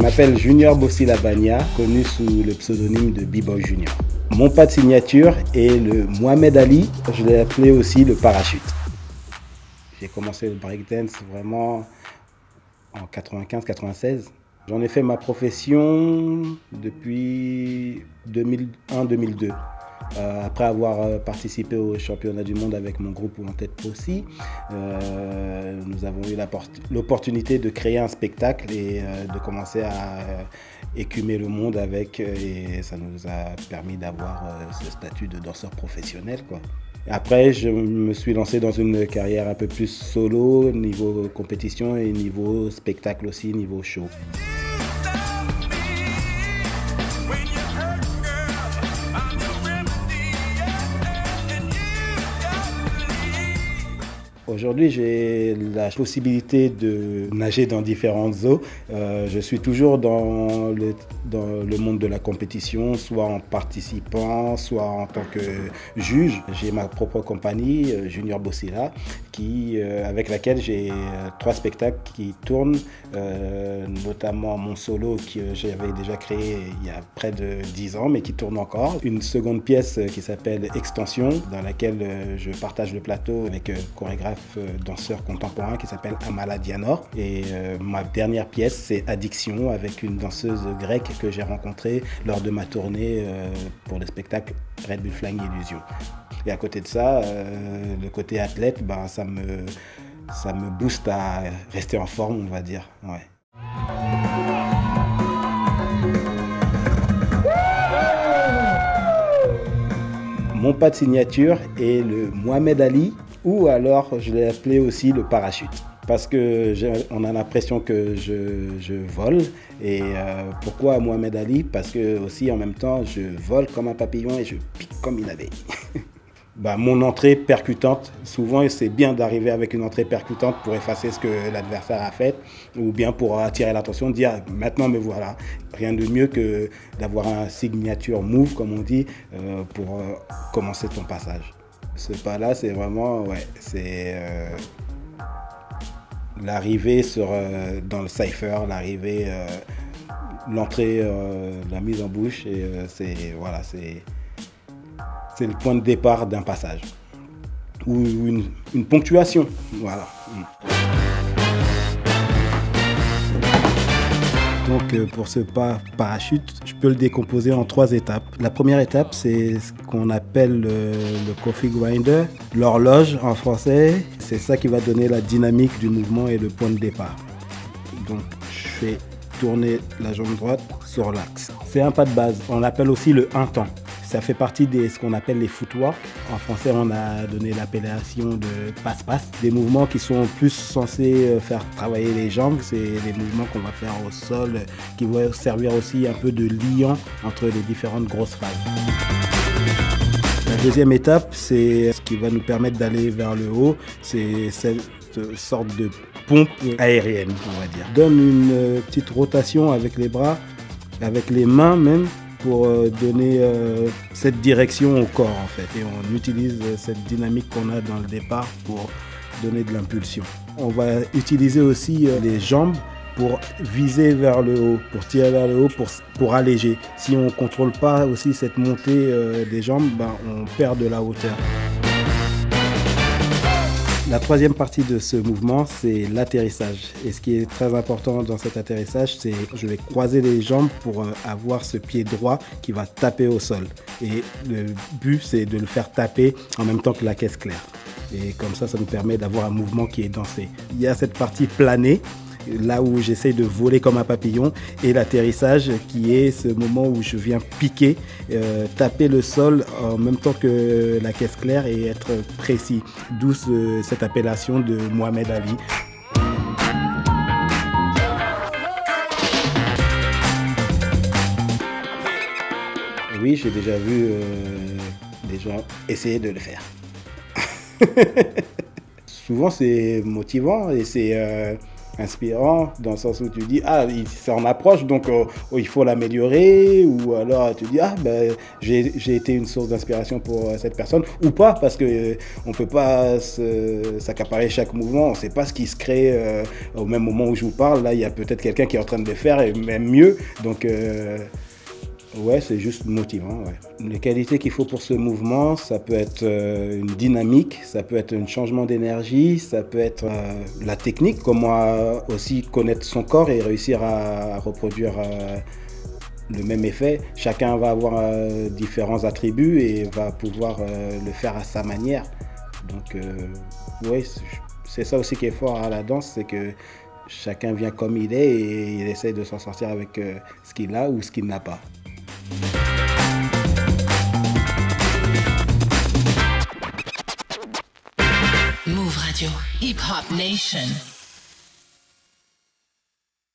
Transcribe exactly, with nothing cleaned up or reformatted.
Je m'appelle Junior Bossi Labagna, connu sous le pseudonyme de B-Boy Junior. Mon pas de signature est le Mohamed Ali, je l'ai appelé aussi le Parachute. J'ai commencé le breakdance vraiment en quatre-vingt-quinze quatre-vingt-seize. J'en ai fait ma profession depuis deux mille un deux mille deux. Euh, après avoir participé au championnat du monde avec mon groupe En Tête Possi, euh, nous avons eu l'opportunité de créer un spectacle et euh, de commencer à euh, écumer le monde avec, et ça nous a permis d'avoir euh, ce statut de danseur professionnel, quoi. Après, je me suis lancé dans une carrière un peu plus solo, niveau compétition et niveau spectacle aussi, niveau show. Aujourd'hui, j'ai la possibilité de nager dans différentes eaux. Euh, je suis toujours dans le, dans le monde de la compétition, soit en participant, soit en tant que juge. J'ai ma propre compagnie, Junior Bocilla, qui, euh, avec laquelle j'ai trois spectacles qui tournent, euh, notamment mon solo que j'avais déjà créé il y a près de dix ans, mais qui tourne encore. Une seconde pièce qui s'appelle Extension, dans laquelle je partage le plateau avec chorégraphe danseur contemporain qui s'appelle Amala Dianor, et euh, ma dernière pièce c'est Addiction, avec une danseuse grecque que j'ai rencontrée lors de ma tournée euh, pour le spectacle Red Bull Flying Illusion. Et à côté de ça, euh, le côté athlète, ben, ça, me, ça me booste à rester en forme, on va dire. Ouais. Mon pas de signature est le Mohamed Ali, ou alors je l'ai appelé aussi le Parachute, parce qu'on a l'impression que je, je vole. Et euh, pourquoi Mohamed Ali? Parce que aussi en même temps je vole comme un papillon et je pique comme une abeille. Bah, mon entrée percutante, souvent c'est bien d'arriver avec une entrée percutante pour effacer ce que l'adversaire a fait, ou bien pour attirer l'attention, dire ah, maintenant me voilà. Rien de mieux que d'avoir un signature move, comme on dit, euh, pour euh, commencer ton passage. Ce pas-là, c'est vraiment ouais, c'est euh, l'arrivée sur euh, dans le cypher, l'arrivée, euh, l'entrée, euh, la mise en bouche, et euh, c'est voilà, c'est c'est le point de départ d'un passage ou une, une ponctuation, voilà. Donc pour ce pas Parachute, je peux le décomposer en trois étapes. La première étape, c'est ce qu'on appelle le, le Coffee Grinder, l'horloge en français. C'est ça qui va donner la dynamique du mouvement et le point de départ. Donc je fais tourner la jambe droite sur l'axe. C'est un pas de base, on l'appelle aussi le un temps. Ça fait partie de ce qu'on appelle les footwork. En français, on a donné l'appellation de passe-passe. Des mouvements qui sont plus censés faire travailler les jambes. C'est des mouvements qu'on va faire au sol, qui vont servir aussi un peu de liant entre les différentes grosses phases. La deuxième étape, c'est ce qui va nous permettre d'aller vers le haut. C'est cette sorte de pompe aérienne, on va dire. Donne une petite rotation avec les bras, avec les mains même, pour donner euh, cette direction au corps en fait. Et on utilise cette dynamique qu'on a dans le départ pour donner de l'impulsion. On va utiliser aussi euh, les jambes pour viser vers le haut, pour tirer vers le haut, pour, pour alléger. Si on ne contrôle pas aussi cette montée euh, des jambes, ben, on perd de la hauteur. La troisième partie de ce mouvement, c'est l'atterrissage. Et ce qui est très important dans cet atterrissage, c'est je vais croiser les jambes pour avoir ce pied droit qui va taper au sol. Et le but, c'est de le faire taper en même temps que la caisse claire. Et comme ça, ça nous permet d'avoir un mouvement qui est dansé. Il y a cette partie planée, là où j'essaye de voler comme un papillon, et l'atterrissage qui est ce moment où je viens piquer, euh, taper le sol en même temps que la caisse claire et être précis. D'où ce, cette appellation de Mohamed Ali. Oui, j'ai déjà vu euh, des gens essayer de le faire. Souvent c'est motivant et c'est... Euh, inspirant, dans le sens où tu dis ah c'est en approche donc euh, il faut l'améliorer, ou alors tu dis ah ben j'ai été une source d'inspiration pour cette personne ou pas, parce que euh, on peut pas s'accaparer chaque mouvement, on sait pas ce qui se crée euh, au même moment où je vous parle, là il y a peut-être quelqu'un qui est en train de le faire et même mieux, donc euh, ouais, c'est juste motivant. Ouais. Les qualités qu'il faut pour ce mouvement, ça peut être euh, une dynamique, ça peut être un changement d'énergie, ça peut être euh, la technique, comment aussi connaître son corps et réussir à, à reproduire euh, le même effet. Chacun va avoir euh, différents attributs et va pouvoir euh, le faire à sa manière. Donc, euh, ouais, c'est ça aussi qui est fort à la danse, c'est que chacun vient comme il est et il essaie de s'en sortir avec euh, ce qu'il a ou ce qu'il n'a pas. Mouv' Radio Hip Hop Nation.